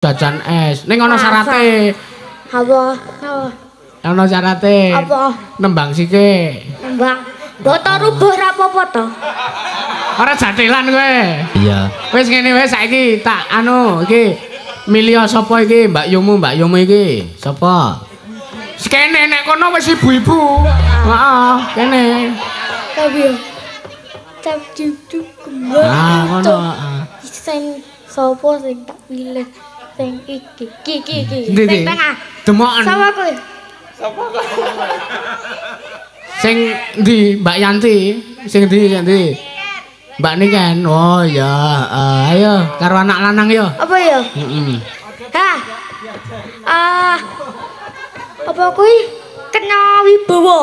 Jajan es, ini ada syaratnya. Apa? Ada syaratnya. Apa? Nembang sih ke? Nembang? Boto rubuh apa-apa toh? Orang jadilan gue. Iya. Wes gini wes lagi, tak anu, iki milih sopo iki, Mbak Yumu iki, sopo? Sekene nek kono wes ibu-ibu. Wah, kene. Tapi, cap cucu kembali. Ah, kono. Sen sopo sing tak pilih. Sing iki sing tengah demokan sapa kowe sing di Mbak Yanti sing di Yanti Mbak Niken. Oh ya ayo karo anak lanang yo apa yo ha apa kowe kena wibawa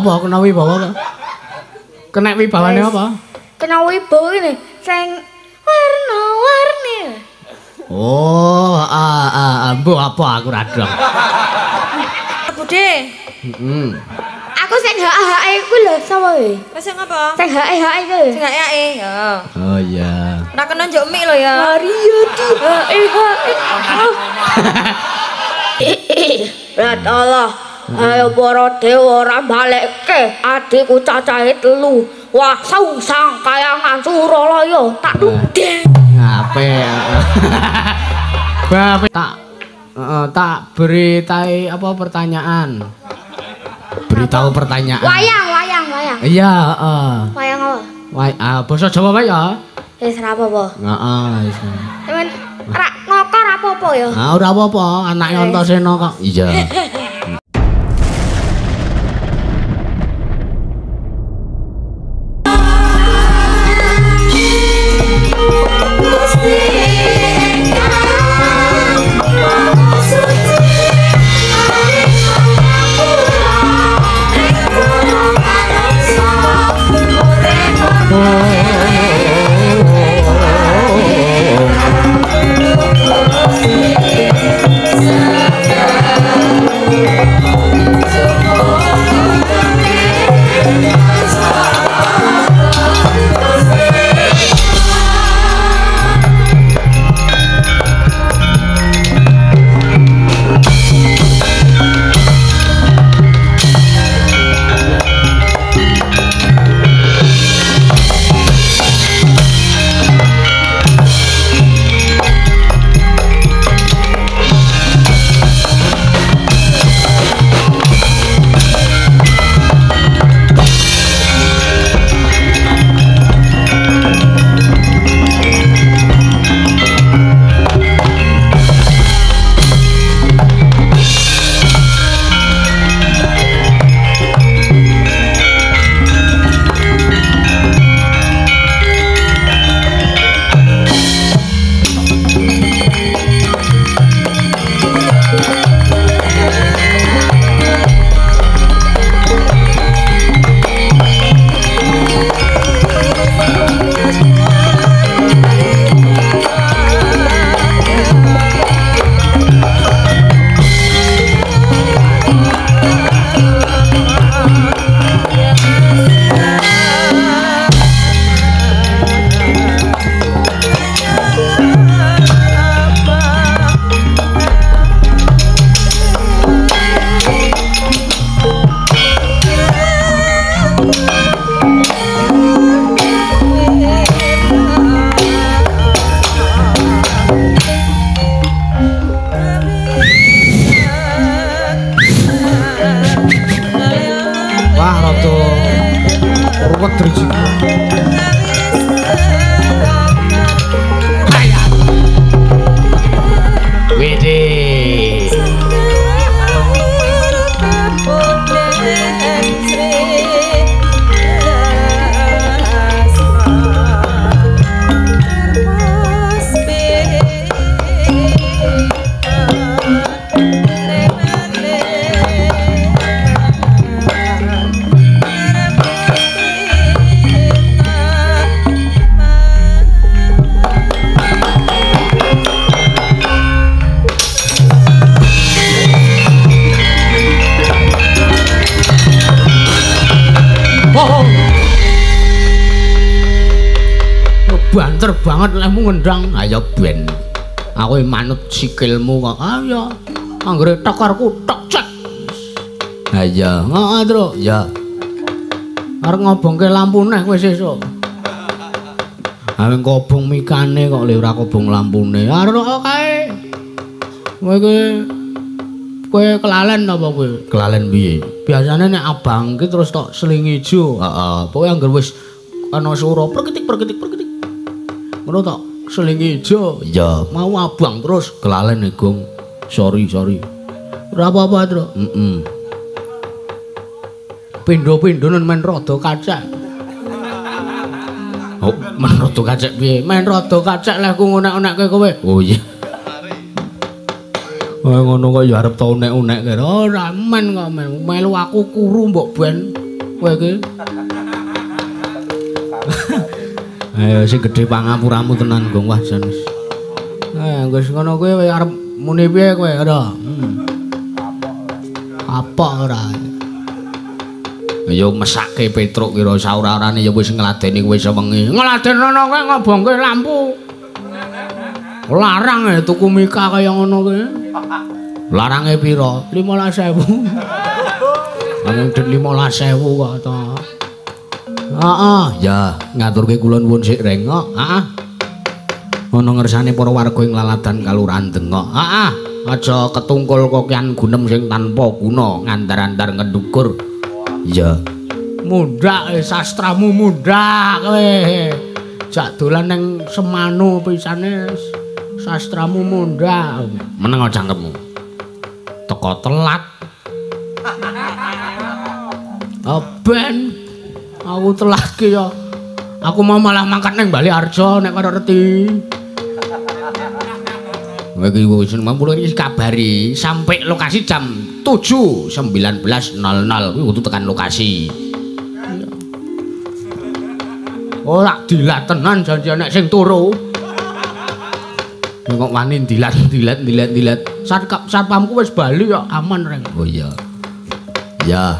apa kena wibawa kena wibawane apa kena wibawa iki sing warna-warni. Oh, bu apa aku radang. Bude. Aku sing hae iku lho sapa we? Wis ngapa? Sing hae iku. Sing hae ya. Oh iya. Ora kena njuk mik lho ya. Riyadi hae. Ya Allah. Ayo para dewa ora balekke adikku cacahe 3. Wah, sangsang kaya Suralaya tak ludeng. Bapak tak beritai apa pertanyaan beritahu pertanyaan wayang iya wayang apa boso Jawa wae ya wis ra apa-apa heeh wis temen ra ngokor apa-apa ya ah ora apa-apa anak Antasena kok iya banget lemu ngendang ayo ben Aku manut sikilmu kok. Ayo, anggere tokarku tok cek. Ha iya, ngono, Truk. Ya. Arep ngobongke lampu neh kowe sesuk. Ha wing kobong mikane kok le ora kobong lampune. Aruk kae. Kowe iki kowe kelalen apa kowe? Kelalen piye? Biasane nek abang ki terus tok slingi ijo. Heeh. Pokoke anggere wis ana suara perketik. Ngono tok slingi ijo. Ya, mau abang terus kelalen e, Gong. Sorry. Ora apa-apa, Truk. Heeh. Pindho-pindhonen men rada kacak. Oh, men rada kacak piye? Men rada kacak leh ku ngonek-onekke kowe. Oh iya. Oh ngono kok ya arep ta unek-unekke. Ora men kok men. Melu aku kuru mbok ben kowe iki. Ayo sing gedhe pangapuramu tenan, Gong. Wah jan wis. Nah, wis ngono kowe arep muni piye kowe? Ora. Apa ora? Ya mesake Petruk kira saura-arane ya wis ngladeni kowe sewengi. Ngladenono kowe ngobongke lampu. Larang ya tuku mika kaya ngono kowe. Larange pira? 15.000. Angin 15.000 kok to. Heeh, ya ngaturke kula nuwun sik rengok. Heeh. Ana ngersane para warga ing laladan Kalurahan Dengok. Heeh, aja ketungkul kokian gunem sing tanpa guna ngandar-andar ngendukur. Ya. Mundhak sastramu mundhak kowe. Jak dolan nang Semanu pisane sastramu mundhak. Meneng cangkemmu. Teko telat. Ben aku telat ki ya. Aku mau malah mangkat nang Bali Arjo nek karo reti. Kowe iki wis mampulen iki kabari sampai lokasi jam 7.19.00 kuwi kudu tekan lokasi. Ora dilat tenan janji nek sing turu. Kok wani dilat. Satpamku wis bali kok aman reng. Oh iya. Ya.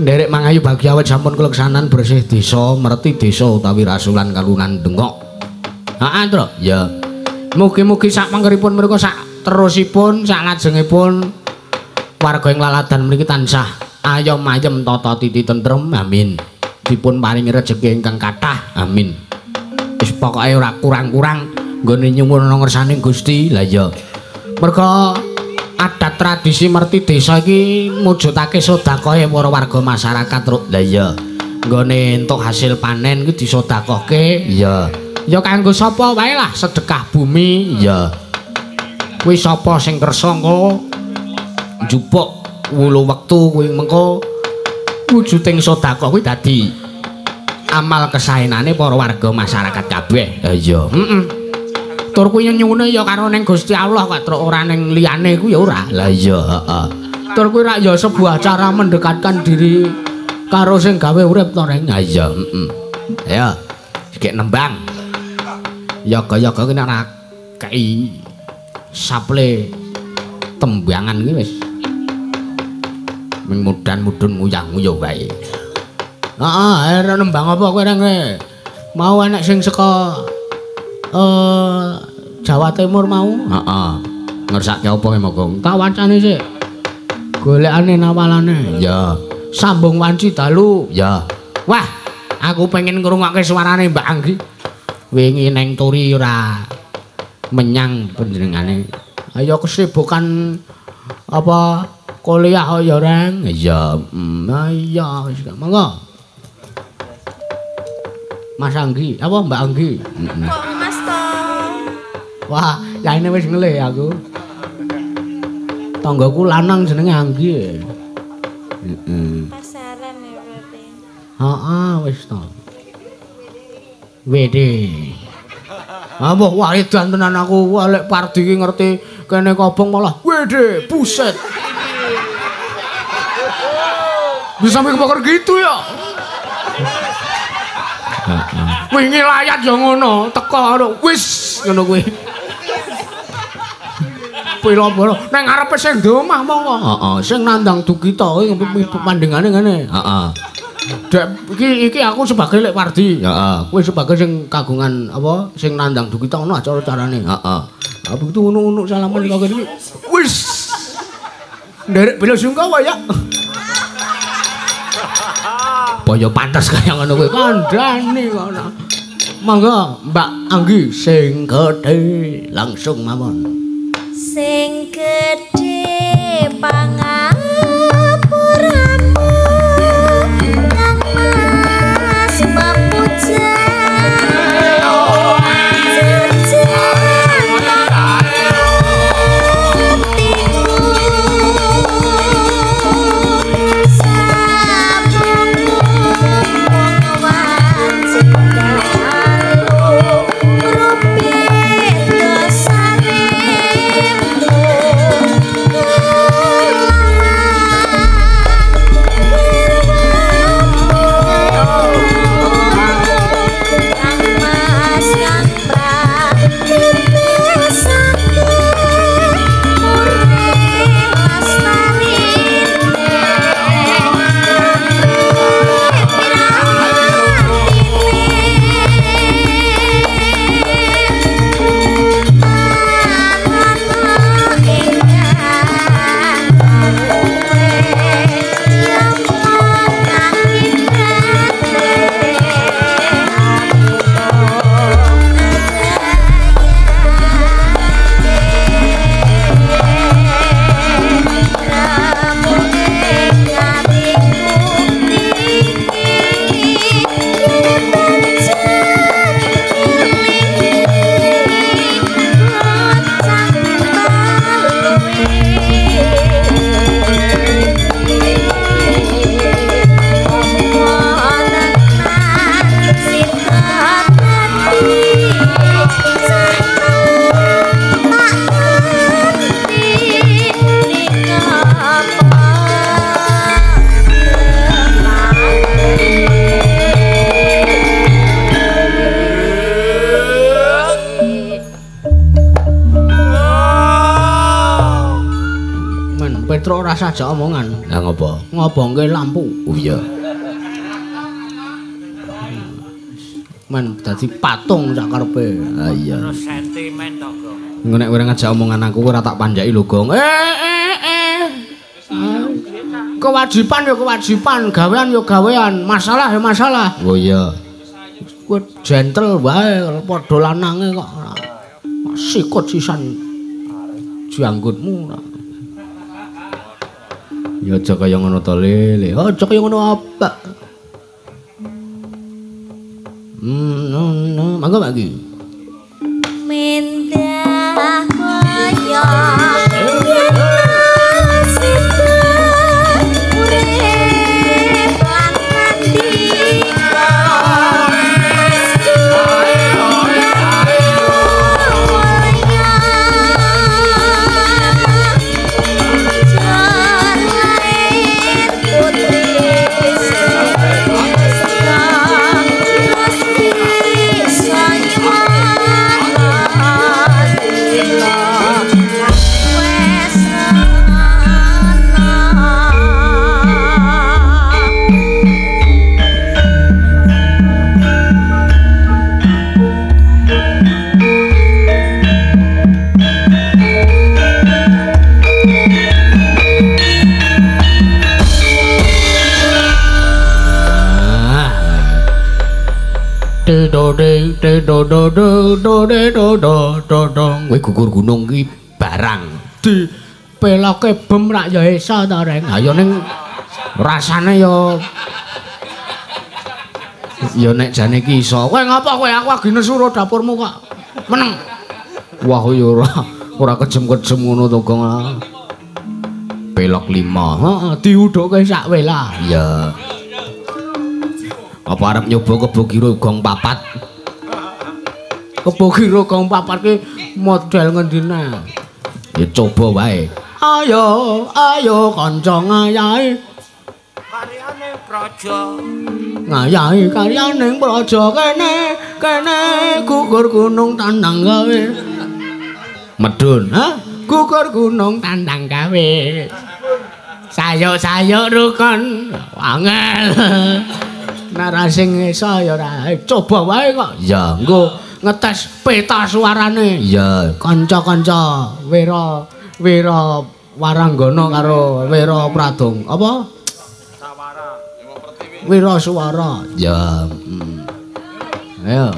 Nderek mangayu bagi awet sampun keleksanan bersih desa merti desa utawi rasulan Kalurahan Dengok. Heeh, Tru. Ya. Mugi-mugi sak mangkeripun mriku sak terusipun sak lajengipun warga ing laladan mriki tansah ayam ayem tata titi tentrem. Amin. Dipun paringi rejeki ingkang kathah. Amin. Wis pokoke ora kurang-kurang nggone nyuwun ngersaning Gusti. Lah ya. Merga adat tradisi merti desa iki mujudake sedekahe para warga masyarakat, Truk. Lah ya. Nggone entuk hasil panen iki disedekahke. Iya. Ya kanggo sapa wae lah sedekah bumi. Iya. Kuwi sapa sing kersa engko jupuk wulu wektu kuwi mengko wujuding sedekah kuwi dadi amal kesaenane para warga masyarakat kabeh. Ha iya. Heeh. Tur kuwi nyuwune ya karo ning Gusti Allah kok, Truk, ora ning liyane kuwi ya ora. Lah iya, heeh. Tur kuwi rak ya sebuah cara mendekatkan diri karo sing gawe urip to, Reng. Ha iya, heeh. Ya. Sikek nembang. Yoga-yoga ki nek ra kei saple tembangan iki wis mudan-mudun nguyah-nguyuh wae. Heeh, ora nembang apa kowe reng kowe. Mau anak sing saka Jawa Timur mau? Heeh. Ngersake apa kowe monggo. Tak wancane sik. Golekane nawalane. Ya. Sambung wanci dalu. Ya. Wah, aku pengen ngrungokke suarane Mbak Anggi. Wingi neng Turi ora menyang panjenengane. Ayo kesibukan apa kuliah ya Reng. Iya, iya wis monggo. Mas Anggi, apa Mbak Anggi? Kok Mas to. Wah, jane wis ngelih aku. Tanggaku lanang jenenge Anggi. Heeh. Pasaran ya berarti. Heeh, wis to. Wede. Ambuh wah edan tenan aku lek Pardi ki ngerti kene kobong malah wede buset. Bisa sampe kebakar gitu ya. Wingi layat ya ngono, teko ngono. Wis ngono kuwi. Pilo-pilo nang ngarepe sing ndomah monggo. Heeh, sing nandang Dukita kuwi pandengane ngene. Heeh. Iki aku sebagai Lek Wardi. Heeh. Kowe sebagai sing kagungan apa sing nandang Dukita ono cara-carane. Heeh. Apa itu unu-unu salaman kok iki. Wis. Nderek bela sungkawa ya. Boyo pantes kaya ngono kowe kandhane kok ana. Monggo Mbak Anggi sing gedhe langsung mawon. Sing gedhe pangapuranmu kang mas mapuja saja omongan. Lah ngopo? Ngobongke lampu. Oh iya. Men dadi patung sak karepe. Ah iya. Terus sentimen to, Gong. Engko nek kowe ngajak omongan aku ora tak panjaki lho, Gong. Kewajiban ya kewajiban, gawean ya gawean, masalah ya masalah. Oh iya. Kowe gentle wae padha lanange kok. Sikut sisan janggutmu. Ya aja kaya ngono to lele. Aja kaya ngono apa? Mangga bagi. Minta koyo do do do do do do do. Kowe gugur gunung ki barang dipeloke bem rak ya iso to, Reng. Ha ya ning rasane ya ya nek jane ki iso. Kowe ngopo kowe aku lagi nesu ro dapurmu kok meneng. Wah ya ora kejem-kejem ngono to, Gong. Pelok 5. Heeh, diudhukke sak welah. Iya. Apa arep nyoba kebo kiro Gong 4? Kebo kiro Gong 4 ki model ngendina. Ya coba wae. Ayo, ayo kanca ngayahi karyane praja. Ngayahi karyane praja kene kene gugur gunung tandang gawe. Medun, ha? Gugur gunung tandang gawe. sayuk-sayuk rukun angel. Nara sing iso ya ora coba wae kok. Ya, engko ngetes peta suarane. Ya, kanca-kanca Wira Waranggana karo Wira Pradong. Apa? Sawara. Wira Suwara. Ya. Ayo.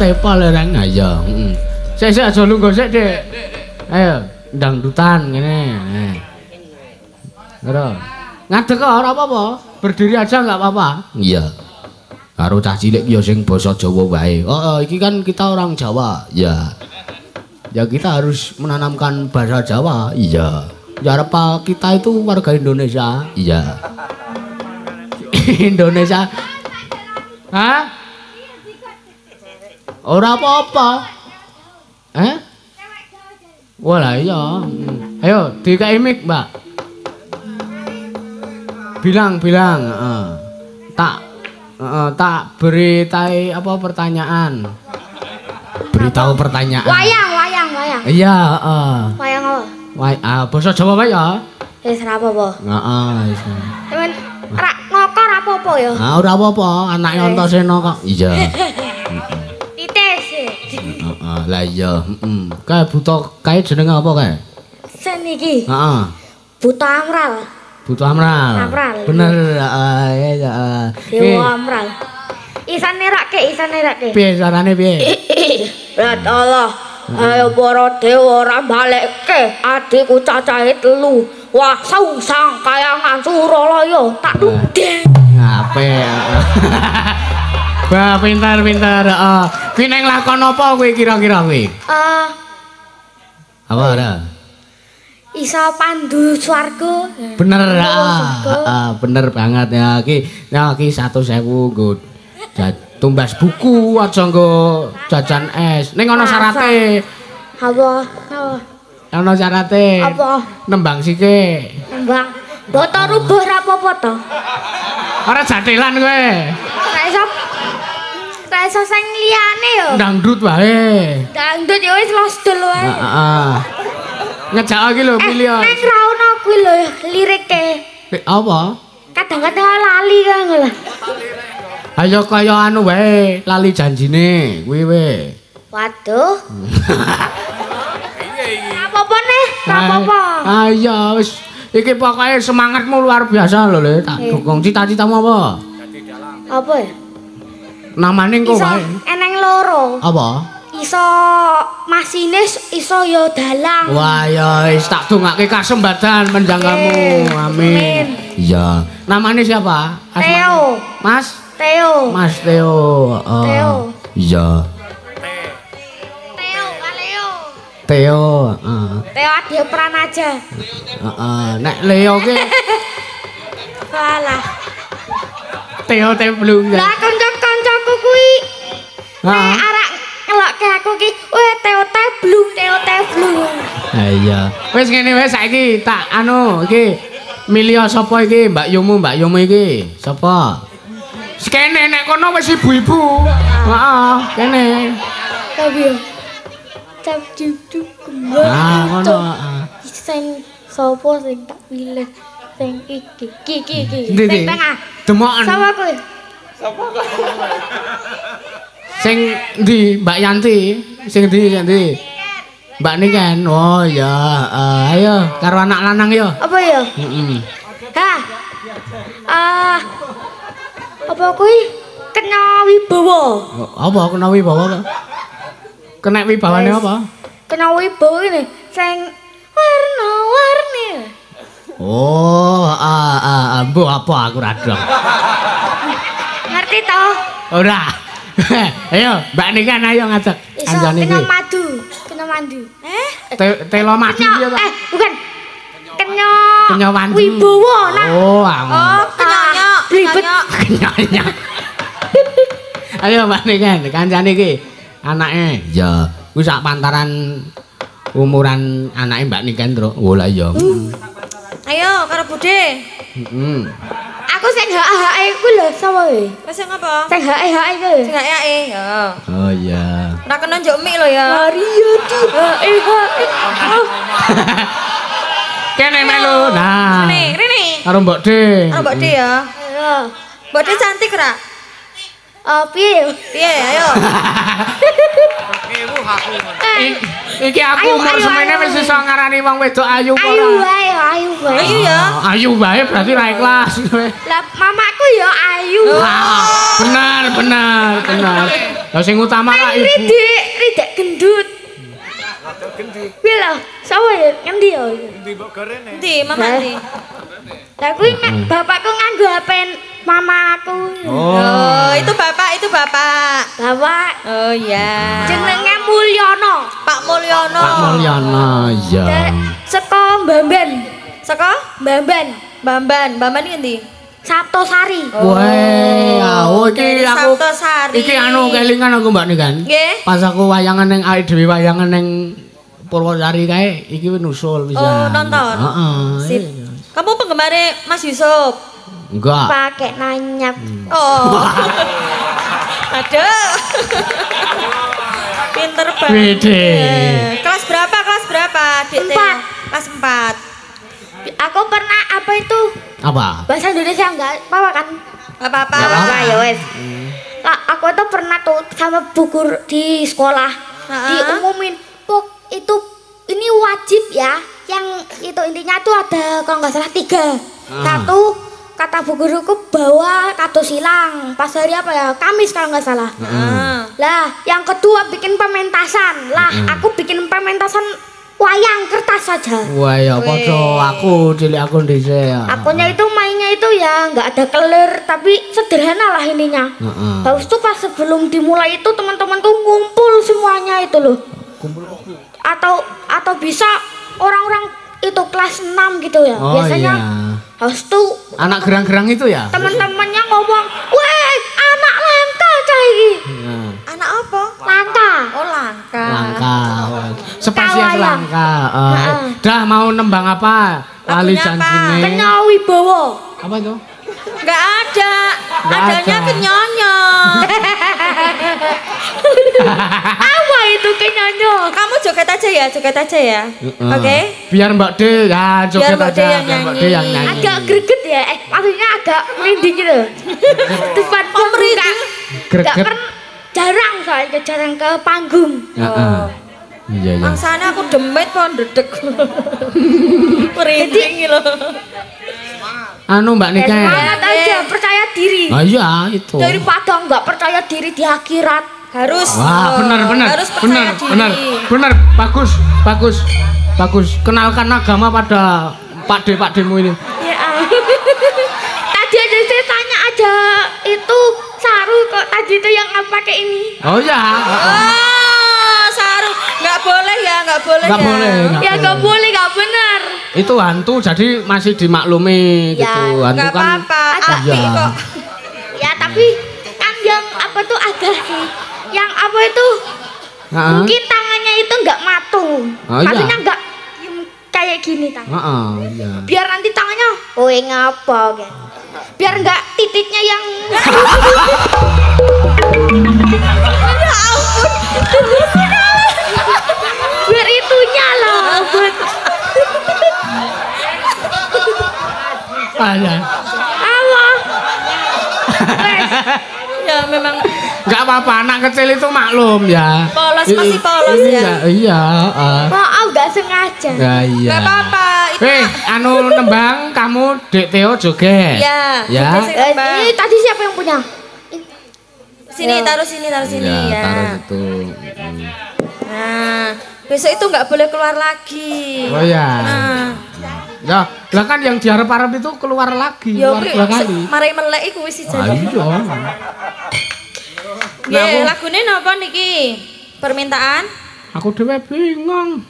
Tepa lereng aja. Saya aja lu gosek deh. Ayo, dangdutan gini. Terus ngadeg kok ora apa-apa, berdiri aja nggak apa-apa. Iya. Karo cah cilik ya sing basa Jawa wae. Oh, iki kan kita orang Jawa. Ya. Ya kita harus menanamkan bahasa Jawa. Iya. Ya apa kita itu warga Indonesia. Iya. Indonesia. Hah? Ora apa-apa. Eh? Walah iya. Ayo dikai mic, Mbak. Bilang. Tak beritai apa pertanyaan. Beritahu pertanyaan. Wayang. Iya, Wayang apa? Basa Jawa wae ya. Wis ra apa-apa. Heeh, wis. Temen rak ngoko ra apa-apa ya. Ah, ora apa-apa, anake Antasena kok. Iya. Lah iya, kae buta kae jenenge apa kae? Seniki. Heeh. Buta Amral. Amral. Bener, heeh ya. Dewa Amral. Isane rakke. Piye carane piye? Rat Allah. Ayo para dewa ora balekke adikku cacahe 3. Wah, sangsang kayangan Suralaya tak ludeng. Ngape. Wah, pintar. Kuwi nang lakon apa kuwi kira-kira kuwi? Apa ora? iso pandu swarga. Bener. Bener banget ya. Ki, ya ki 100.000 nggo. Tumbas buku aja nggo jajan es. Ning ana syaraté. Apa? Ana syaraté. Apa? Nembang sike. Nembang. Boto rubuh ra apa-apa to. Ora jatelan kowe. Ra iso sing liyane yo. Dangdut wae. Dangdut yo wis los dol wae. Heeh. Ngejak iki lho miliar. Nek ra ono kuwi lho lirike. Apa? Kadang-kadang lali kan lho. Ayo kaya anu wae, lali janjine kuwi wae. Waduh. Apa-apa nih? Apa-apa. Ayo wis iki pokoke semangatmu luar biasa lho, Le. Tak dukung. Cita-citamu apa? Dadi dalang. Apa ya? Namane engko wae. Eneng loro. Apa? Iso masinis, iso yo dalang. Wah ya, tak dongake kasembadan menjangkamu, amin. Iya. Namanya siapa? Theo. Mas? Theo. Mas Theo. Theo. Iya. Theo, Leo. Theo. Theo dia peran aja. Nek Leo ke? Salah. Theo belum ya. Lah kanca-kancaku kuwi. Nek arak ngelokke aku ki, weh Theo belum, Theo belum. Iya. Wes ngene wes saiki tak anu iki milih sapa iki Mbak Yumu iki sapa? Sekene nek kono wis ibu-ibu. Heeh, kene. Kabeh. Cap cucu kembang. Ah, ngono. Sing sapa sing tak pilih? Sing iki, iki. Sing tengah. Demoken. Sapa kuwi? Sapa kuwi? Sing di Mbak Yanti, sing di Yanti, Mbak Niken. Oh ya, ayo, karo anak lanang yo. Apa yo? Hah? Apa kui? Kena wibawa. Apa kena wibawa? Kena wibawa ni apa? Kena wibawa ni, sing warna-warni. Oh, bu apa aku radang? Ngerti toh? Ora. Ayo, Mbak Niken ayo ngajak. Anjani iki. Kena madu. Telo madu ya, Pak. Bukan. Kenyo. Wibowo nah. Oh, kenyo. Blibet. Kenyo. Ayo Mbak Niken, kancane iki anake. Ya, kuwi sak pantaran umuran anake Mbak Niken, Tru. Oh, lah iya. Ayo karo Bude. Heeh. Aku sing HAE ku lho sapa kowe? Wes ngapa? Sing HAE ku. Sing HAE ya. Oh iya. Ora kena njuk mik lho ya. Mariati HAE. Kene melu. Nah. Rene. Karo Mbok D. Karo Mbok D ya. Iya. Mbok D cantik ora? Piye? Piye ayo. Piye aku. Iki aku umur semene wis iso ngarani wong wedok ayu ora. Ayu wae. Ayu ya. Ayu wae berarti ra ikhlas kowe. Lah mamaku ya ayu. Bener. Lah sing utama ra ibu. Ridik gendut. Ridik gendut. Piye lho? Sawe ngendi ya? Endi mbok garene? Endi mamane? Lah kuwi bapakku nganggo HP mamaku. Oh, itu bapak. Bapak. Oh iya. Jenenge Mulyono. Pak Mulyono. Iya. Saka Bamban. Bamban iki endi? Saptosari. Weh, oh iki aku. Saptosari. Iki anu kelingan aku Mbak Niken. Nggih. Pas aku wayangan ning awake dhewe wayangan ning Purwodari kae iki nusul pisan. Oh, nonton. Heeh. Kamu penggemare Mas Yusuf? Enggak. Pakai nanyap. Oh. Aduh. Pinter banget. Wede. Kelas berapa? Empat. Kelas 4. Aku pernah apa itu? Apa? Bahasa Indonesia enggak apa-apa kan? Apa-apa. Ya wes. Aku tuh pernah tuh sama buku di sekolah diumumin, "Pok, itu ini wajib ya." Yang itu intinya tuh ada kalau nggak salah 3. Satu kata bu guruku bawa kado silang pas hari apa ya Kamis kalau nggak salah. Lah yang kedua bikin pementasan lah. Aku bikin pementasan wayang kertas saja. Wah ya podo aku cilik aku ndise ya. Akunya itu mainnya itu ya nggak ada kelir tapi sederhana lah ininya. Habis itu pas sebelum dimulai itu teman-temanku ngumpul semuanya itu loh. Kumpul atau bisa orang-orang itu kelas 6 gitu ya. Oh, biasanya iya. Host tuh anak gerang-gerang itu ya. Temen-temennya ngomong, "Weh, anak langka cai." Ya. Anak apa? Langka. Oh, langka. Langka. Spesies langka. Dah mau nembang apa? Lali janjine. Kenyawi Bowo. Apa itu? Enggak ada. Nggak adanya kenyonyong. Apa itu kenyonyong? Kamu joget aja ya, joget aja ya. Oke. Okay? Biar Mbak D ya joget biar aja. Mbak D yang nyanyi. Agak greget ya. Maksudnya agak merinding gitu. Depan merinding. Greget. Jarang soalnya jarang ke panggung. Oh. Iya. Mangsane aku demit pon dedeg. Merinding lho. Anu Mbak Nika ya, semangat aja, percaya diri. Ah iya itu. Daripada nggak percaya diri di akhirat harus. Wah benar-benar, benar-benar, bagus, bagus, bagus. Kenalkan agama pada pakde-pakdemu ini. Ya. Tadi ada saya tanya aja itu saru kok tadi itu yang nggak pakai ini. Oh ya. Oh saru nggak boleh ya, nggak boleh ya. Nggak boleh. Ya nggak boleh, nggak benar. Itu hantu jadi masih dimaklumi ya, gitu hantu kan apa-apa api kok ya tapi kan yang apa tuh agak sih yang apa itu mungkin tangannya itu nggak matung maksudnya nggak kayak gini tangan iya. Biar nanti tangannya oh ngapa gitu biar nggak titiknya yang ya ampun biar itunya loh ampun. Alah. Allah. Ya memang enggak apa-apa anak kecil itu maklum ya. Polos masih polos ya. Iya, maaf enggak sengaja. Enggak apa-apa. Weh, anu nembang kamu Dek Teo joget. Iya. Ya. Ini tadi siapa yang punya? Sini taruh sini, taruh sini ya. Taruh situ. Nah, besok itu enggak boleh keluar lagi. Oh ya. Ya, lah kan yang diharap-harap itu keluar lagi, ya, keluar dua kali. Marai melek iku wis jajan. Iya. Nggih, lagune napa niki? Permintaan? Aku dhewe bingung.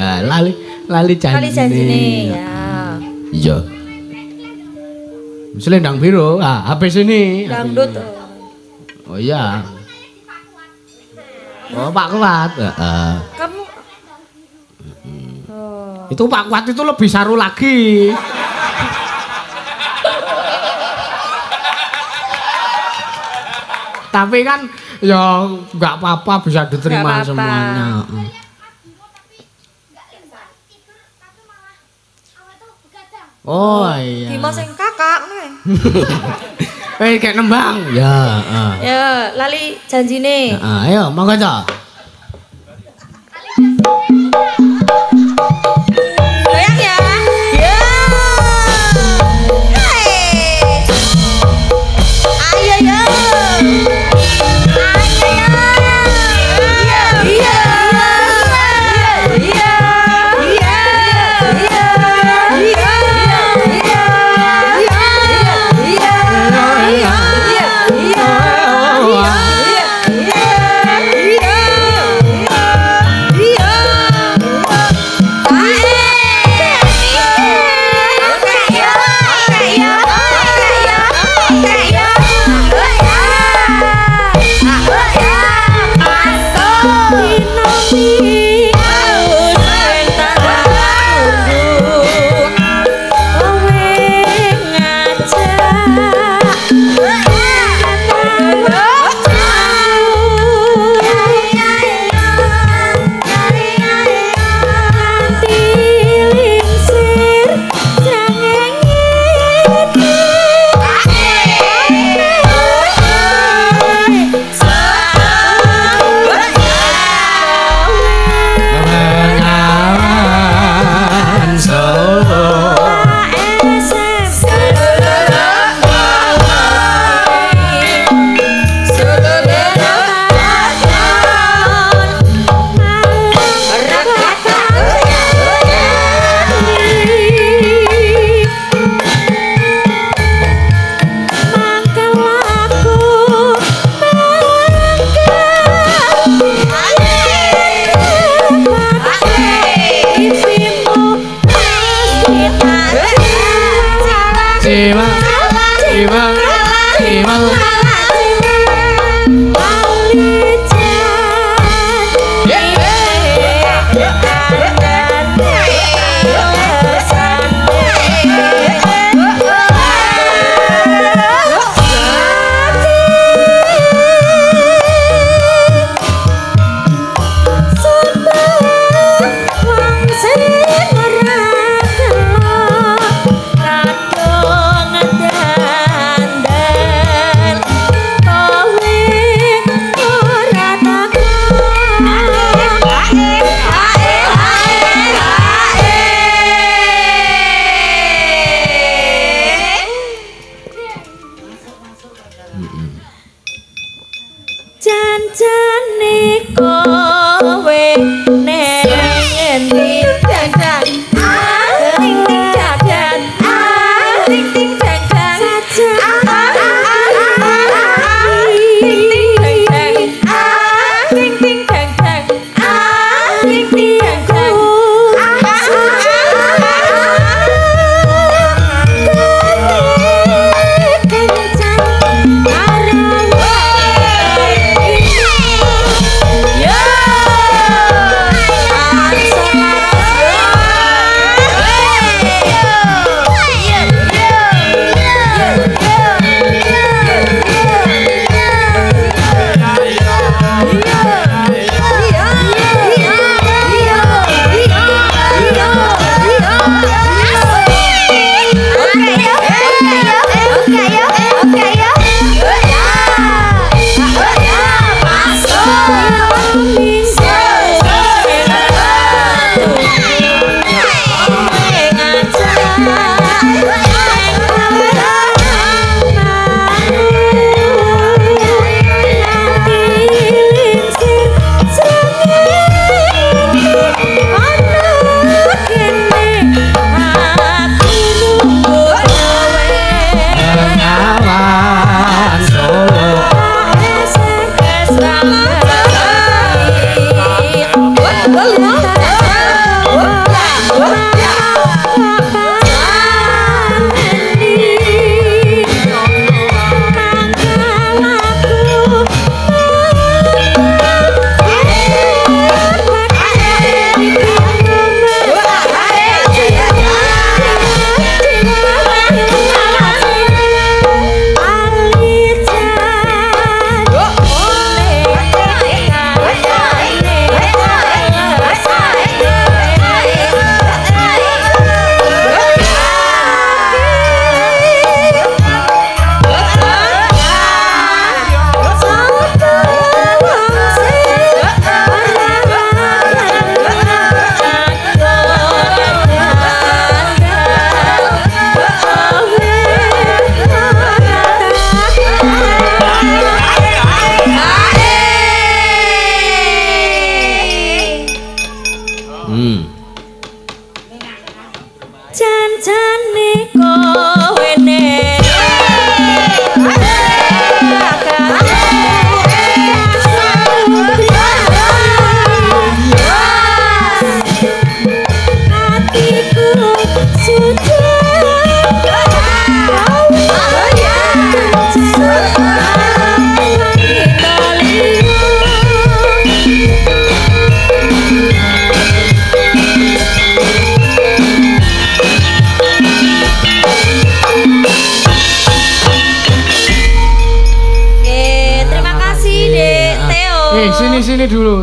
Nah, lali janjine. Lali janjine ya. Iya. Selendang biru, ah HP sini. Dangdut. Oh iya. Oh Pak Kuat. Kamu. Oh. Itu Pak Kuat itu lebih saru lagi. Tapi kan ya nggak apa-apa bisa diterima semuanya. Oh iya. Dimas yang kakak. Eh kayak nembang ya ya lali janjine ayo monggo ta goyang ya ya ayo yo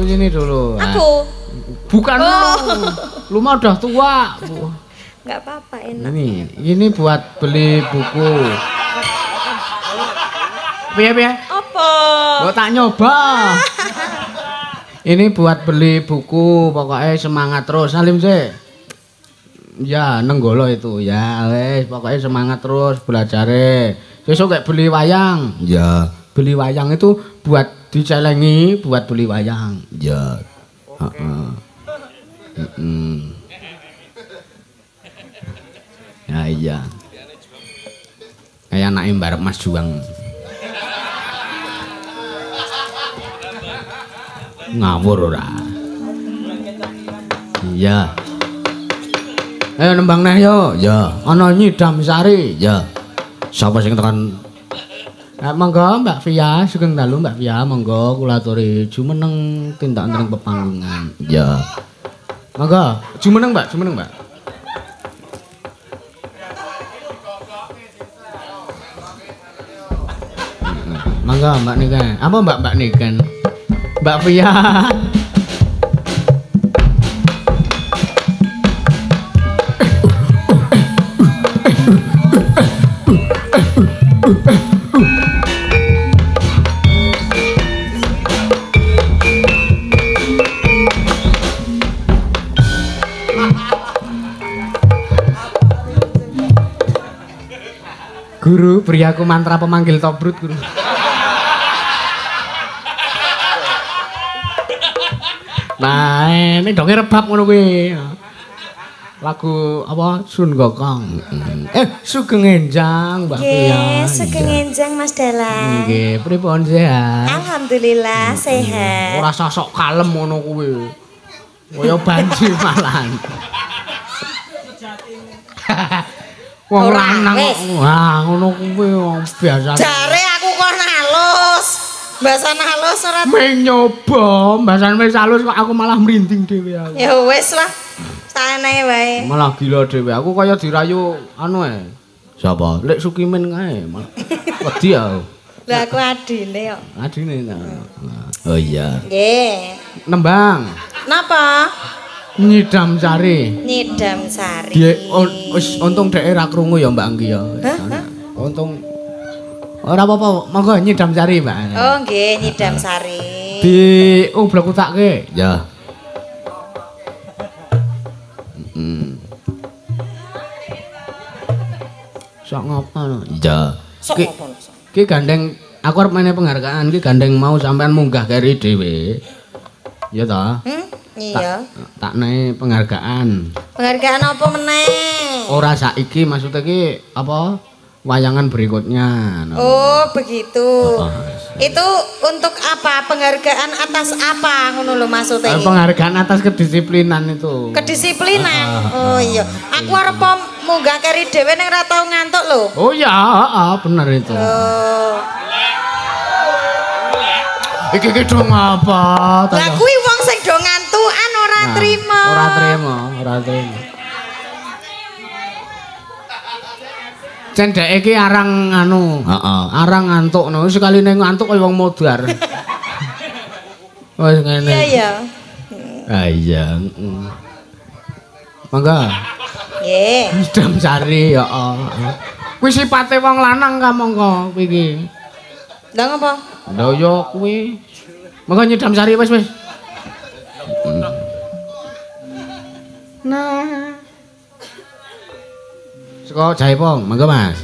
Sini dulu. Aku. Bukan lu. Lu mah udah tua. Enggak apa-apa, enak. Ini buat beli buku. Piye? Apa? Gua tak nyoba. Ini buat beli buku, pokoknya semangat terus. Salim sih. Ya, nenggolo itu. Ya, wes pokoknya semangat terus belajare. Besok kayak beli wayang. Ya, beli wayang itu buat dicelengi buat beli wayang. Ya. Okay. Ya iya. Kayak anak barep Mas Juang. Ngawur ora. Iya. Ayo nembang neh yo. Ya. Ana Nyidam Sari. Ya. Sapa sing tekan? Monggo Mbak Fia, sugeng dalu Mbak Fia, monggo kula aturi jumeneng tindak ndereng pepanggungan. Ya. Monggo, jumeneng Mbak, jumeneng Mbak. Monggo Mbak Niken. Apa Mbak Niken? Mbak Fia. Guru, beri aku mantra pemanggil tobrut, guru. Nah, ini donge rebab ngono kuwi. Lagu apa? Sun Gokong. Sugeng enjang Mbak Pia. Sugeng enjang Mas Dalang. Nggih, pripun sehat? Alhamdulillah sehat. Ora sosok kalem ngono kuwi. Kaya banji malahan. Wong lanang wah ngono kuwi wong biasa. Jare aku kok halus. Mbasan halus ora menyoba, mbasan wis halus kok aku malah merinding dhewe aku. Ya wis lah. Aneh wae. Malah gila dhewe. Aku kaya dirayu anu Sapa? Lek Sukimin kae. Wedi aku. Lah aku adine kok. Adine ta. Oh iya. Nggih. Nembang. Napa? Nyidam sari. Nyidam sari. Wis untung dhek ra krungu ya Mbak Anggi ya. Untung ora apa-apa. Monggo nyidam sari, Mbak. Oh nggih, nyidam sari. Di oblek utakke. Ya. Sok ngapa loh? Iya. Sok ngapa loh? Ki gandeng, aku harus mainnya penghargaan. Ki gandeng mau sampean munggah keri dewe. Iya toh? Iya. Tak naik penghargaan. Penghargaan apa meneh? Ora saiki maksudnya ki apa? Wayangan berikutnya. Oh begitu. Itu untuk apa? Penghargaan atas apa? Ngono lho maksudnya? Penghargaan atas kedisiplinan itu. Kedisiplinan? Oh iya. Aku harus munggah keri dhewe ning ora tau ngantuk lho. Oh ya, bener itu. Iki do ngapa? Lah kuwi wong sing do ngantukan ora trima. Ora trima, ora trima. Cendheke iki arang anu, arang ngantukno. Sekali ning ngantuk kaya wong modar. Wis ngene. Iya ya. Ah iya. Mangga. Nggih. Nyidam sari ya. Kuwi sipate wong lanang ka mongko kuwi iki. Lah ngapa? Lah ya kuwi. Monggo nyidam sari wis. Nah. Seko Jaipong, monggo Mas.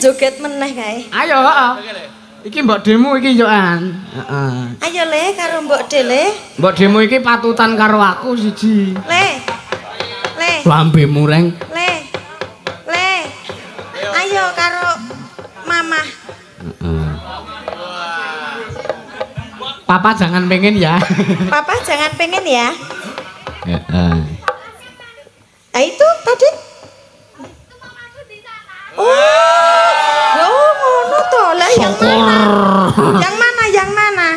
joget meneh kae. Ayo heeh. Iki mbok demo iki yokan. Heeh. Ayo Le karo mbok De Le. Mbok demo iki patutan karo aku siji. Le. Le. Lambe mureng. Le. Le. Ayo karo Mamah. Heeh. Papa jangan pengen ya. Papa jangan pengen ya. Heeh. Ah itu tadi yang mana? Yang mana? Yang mana?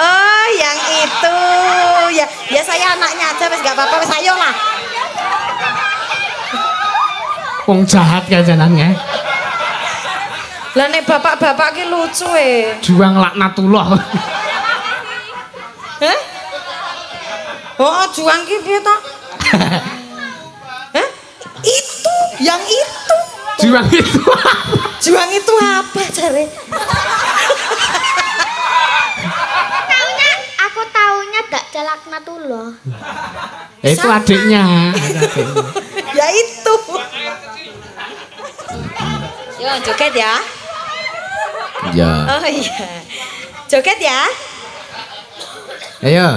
Oh, yang itu. Ya, ya saya anaknya aja wis enggak apa-apa wis ayolah. Wong jahat ya jenenge. Lah nek bapak-bapak ki lucu e. Juang laknatullah. Heh? Oh, juang ki piye to? Heh? Itu, yang itu. Juang itu apa? Juang itu apa cari? Taunya, aku taunya gak celak natu loh. Ya, itu adiknya. Ya itu. Yo joget ya. Ya. Oh iya. Joget ya. Ayo.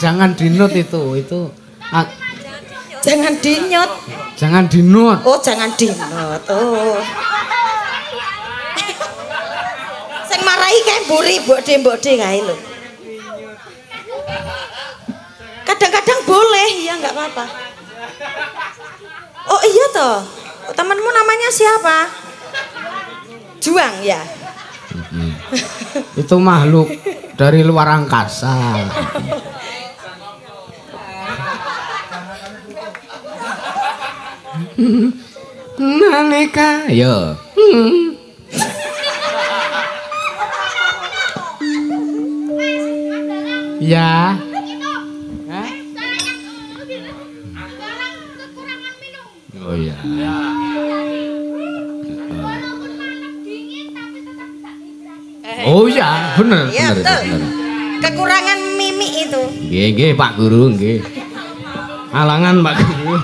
Jangan dinut itu jangan dinyot jangan dinut oh jangan dinut oh sing marahi kae mburi mbok de kae lho kadang-kadang boleh ya enggak apa-apa oh iya toh temanmu namanya siapa Juang ya itu makhluk dari luar angkasa. Nalika yo. Ya. Hah? Oh ya. Oh. Oh iya, bener. Iya, betul. Kekurangan mimik itu. Nggih, Pak Guru, nggih. Halangan Pak Guru.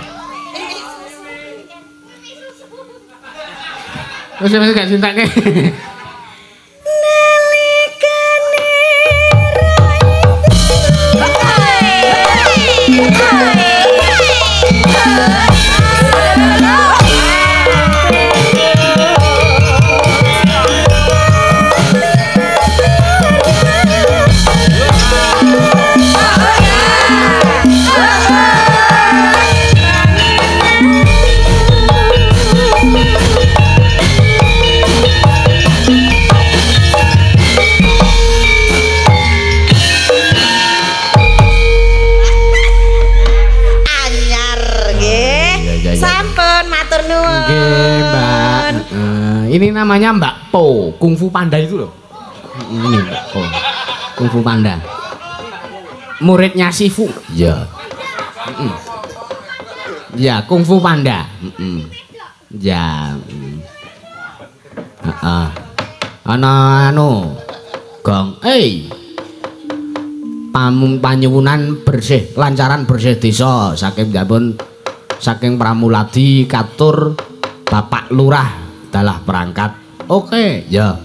Wes wes gak cintake. Ini namanya Mbak Po, Kungfu Panda itu loh. Ini Mbak Po, Kungfu Panda. Muridnya Sifu. Ya. Ya, Kungfu Panda. Ya. Anu, gong. Panyuwunan bersih, lancaran bersih desa. Saking jabon, saking Pramuladi katur Bapak Lurah. Adalah perangkat. Oke, ya.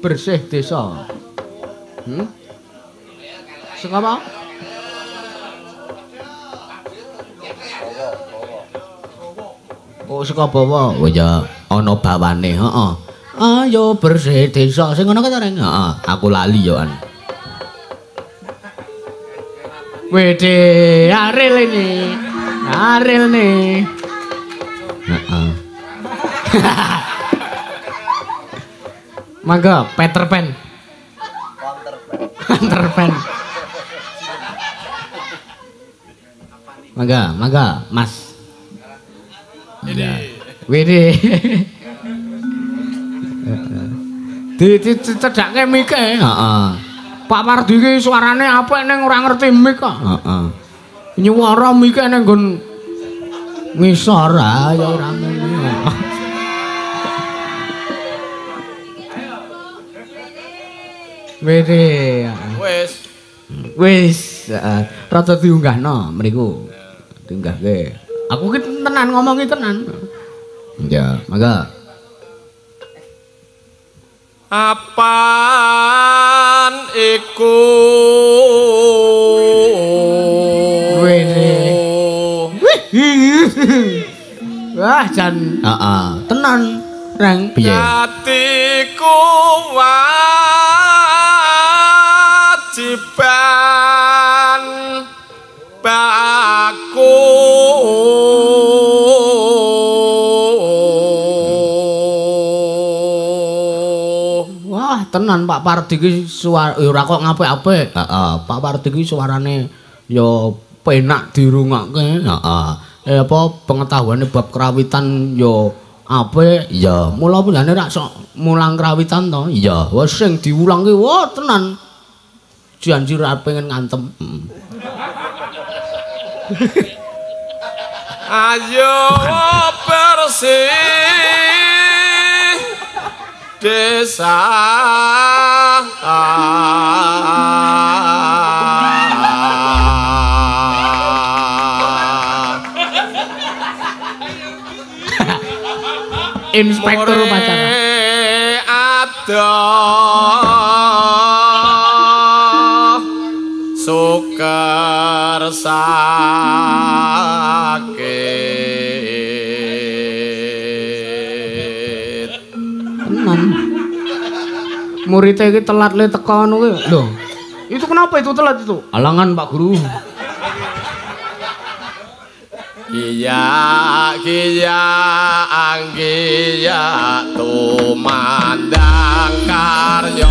Bersih desa. Sekapa? Oh, sekabawa. Oh ya, ana bawane, heeh. Ayo bersih desa. Sing ngono ka ta, Reng? Heeh, aku lali yo an. Wede, aril ini. Aril nih. Mangga Peter Pan. Peter Pan. Mangga, mangga, Mas. Iya. Wede. Dicedhakke mike. Heeh. Pak Wardi iki suarane apik ning ora ngerti mik kok. Heeh. Nyuwara mike ning nggon ngisor ae ora ngerti. Wede, wes, wes, rata diunggah no, meriku, diunggah ke. Aku kita tenan ngomongin tenan. Ya, maka. Apaan iku? Wede. Wah, jan. Tenan, reng. Hatiku wajiban baku wah tenan Pak Pardi ki suara ora kok ngapik-apik heeh Pak Pardi ki suarane ya penak dirungokke heeh apa pengetahuane bab krawitan ya apik ya mula mulane rak sok mulang krawitan to ya wis sing diulang ki wah tenan janji ora pengen ngantem. Ayo bersih desa. Inspektur upacara. Sukar sakit tenan muridnya ini telat le teko anu lho itu kenapa itu telat itu alangan Pak Guru iya iya anggia tumandang karyo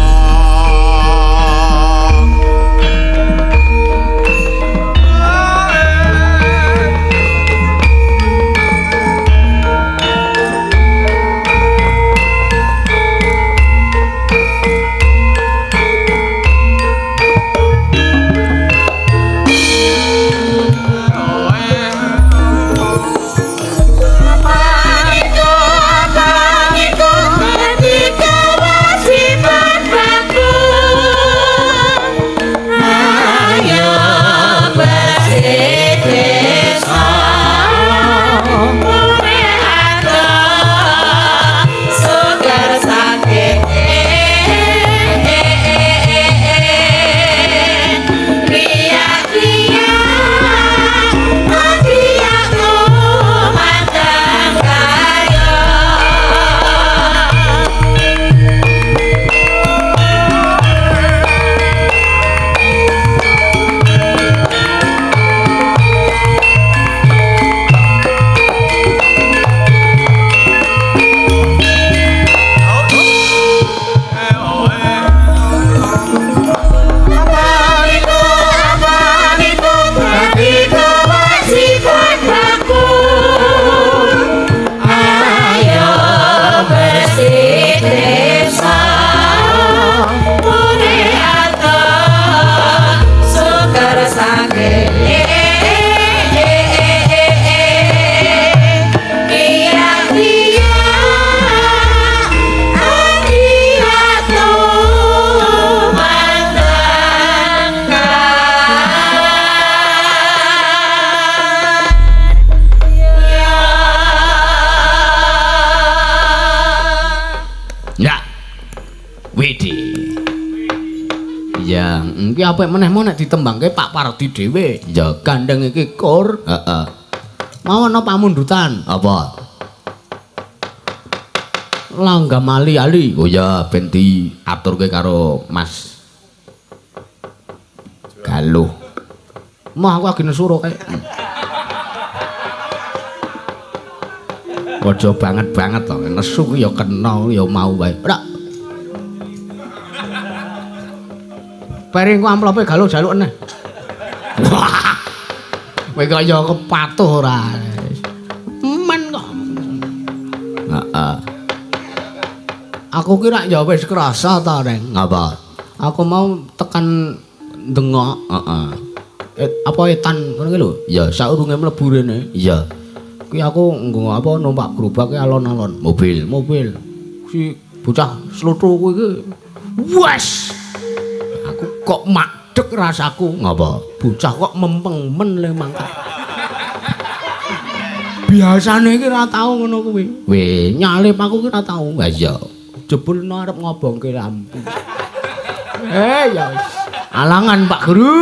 Widi. Ya, iki apa meneh mau nek ditembangke Pak Parti dhewe. Ya gandeng iki kur. Heeh. Mau ana pamundutan. Apa? Langgam ali-ali. Oh ya ben diaturke karo Mas Galuh. Mah aku lagi nesuro kae. Ojo banget-banget to, nesu ku ya kena ya mau wae. Ora. Bareng ku amplope Galuh jaluk eneh. Kowe kaya kepatuh ora. Men kok. Heeh. Aku kira ya wis krasa ta, Reng. Apa? Aku mau tekan Dengok, heeh. Apa etan ngono ki lho? Ya saurunge mlebu rene. Iya. Ki aku nggo apa numpak gerobak alon-alon. Mobil. Si bocah sluthu kuwi ki. Wes. Kok madeg rasaku ngapa bocah kok mempeng men le mangkat biasane iki ora tau ngono kuwi weh nyalip aku ki ora tau ha iya jebul no arep ngobongke lampu ya alangan Pak Guru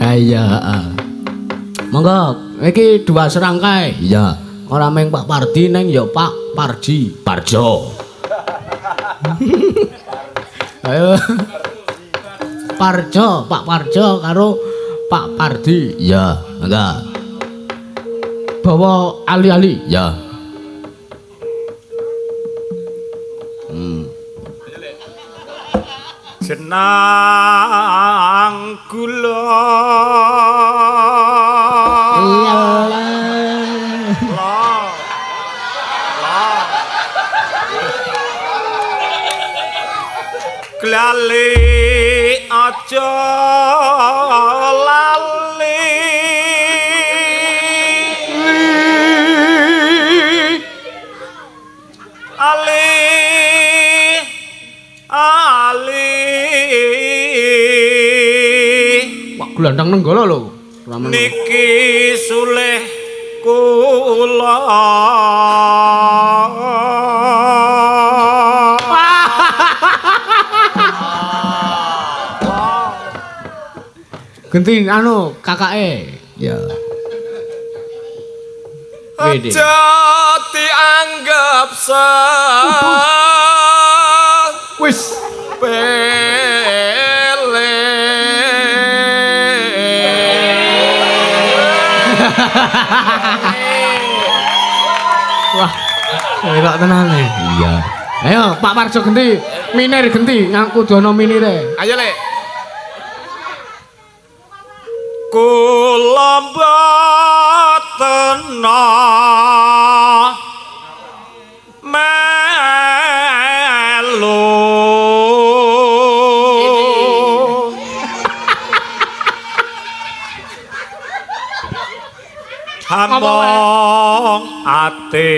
ha iya monggo iki dua serangkai iya ora meng Pak Pardi neng ya Pak Parji Parjo ayo Parjo, Pak Parjo karo Pak Pardi. Ya, enggak. Bawa ali-ali. Ya. Jenang kula. Lali aja lali ali wak glandang nenggala lho niki sulih kula genting anu kakake ya aja dianggap wis pele wah elok tenan iya ayo Pak Parjo genti minir genti ngangku dono minire ayo Lek kula mboten melu hamong ati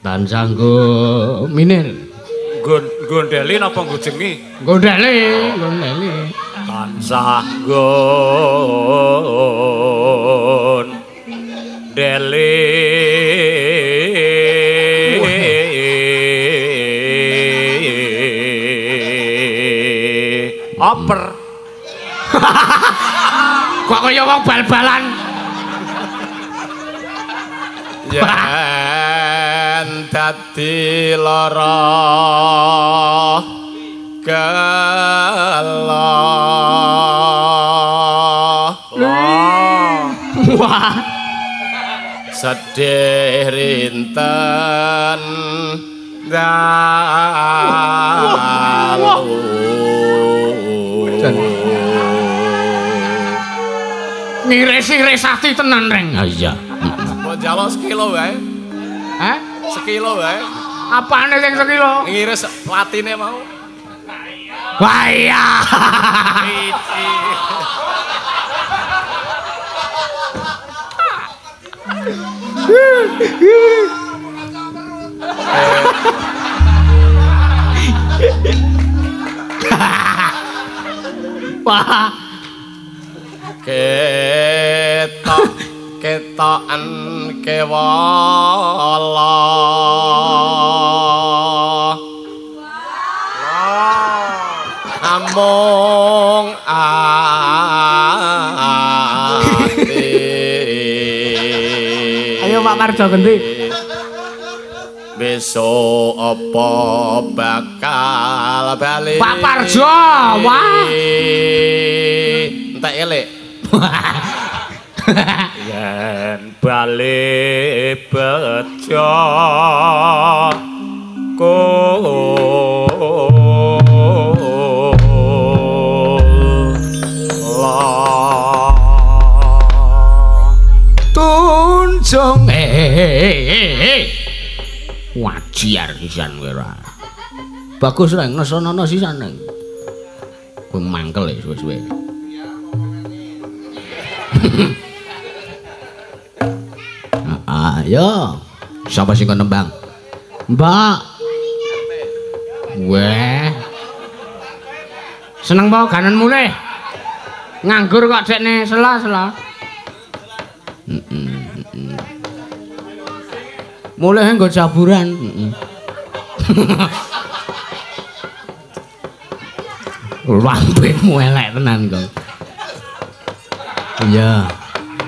tansah nggo minir gondeli apa nggujengi? Gondeli. Tansah gondeli. Oper. Kok kaya wong bal-balan. Dadi lara kala wah sedih rinten dalu ngires-ngires ati tenan Reng ha iya mbok jawab sekilo wae ha sekilo wae. Apane sing sekilo? Ngiris platine mau. Wah iya. Wah. Ketok ketokan के वाला among ati. Ayo Pak Marjo ganti. Besok apa bakal balik Pak Marjo. Wah entek elek. Yen balik bejo tunjung wajar sisan wira bagus neng nesono sisan neng kowe mangkel ya suwe-suwe. Ayo, siapa sih kau nembang? Mbak, weh, seneng bawa kanan mulai, nganggur kok cek nih selah. Mulai nggak saburan. Rambutmu elek tenan kau. Iya.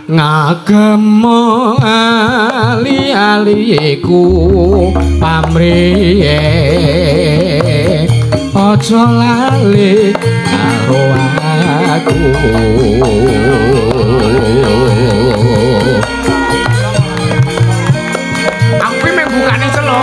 Ngagemo ali-aliku pamriye ojo lali karo aku api meh bukane selo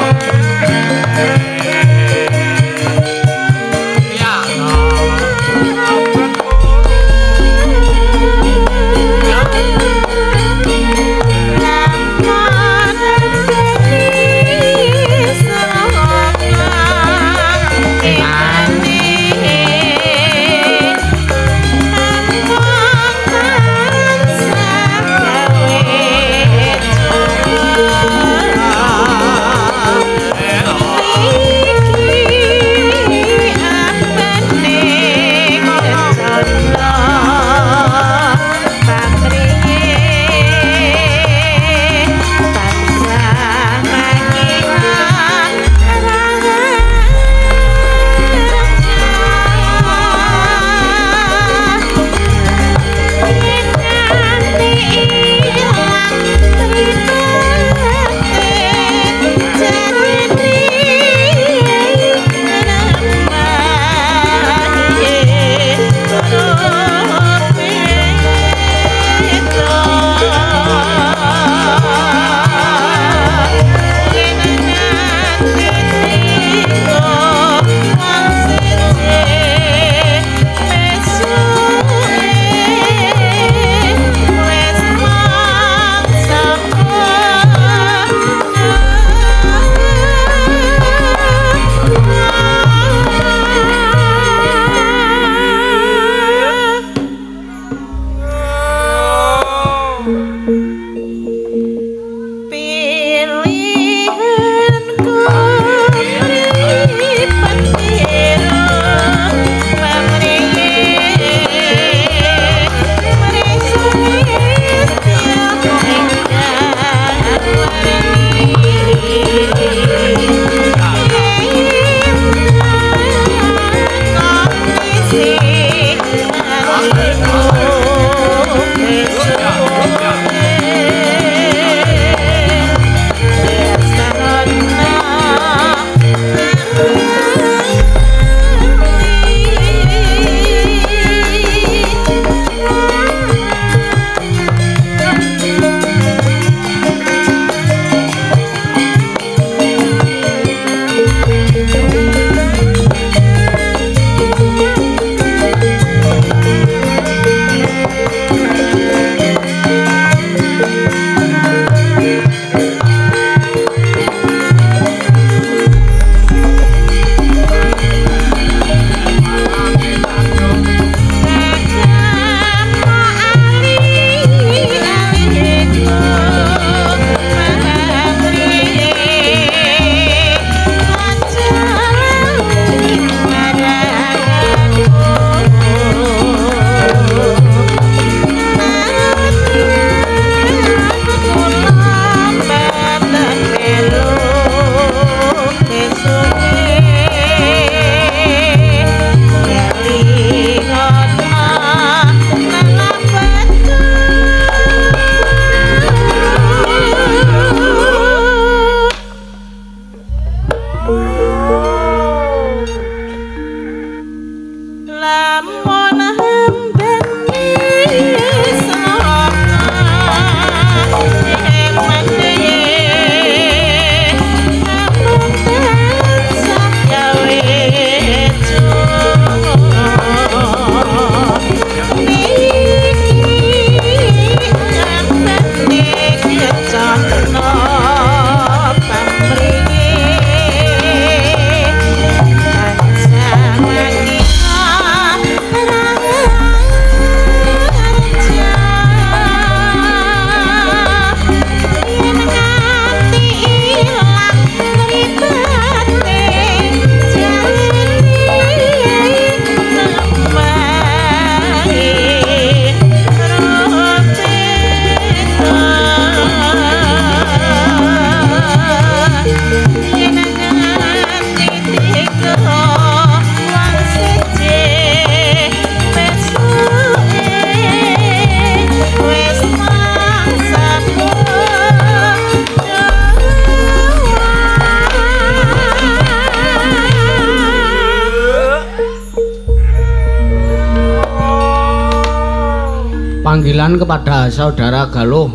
panggilan kepada saudara Galuh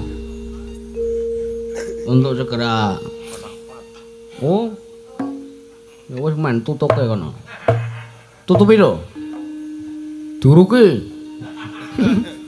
untuk segera. Oh, ya wes men tutup ya kono. Tutupi lho. Duruki.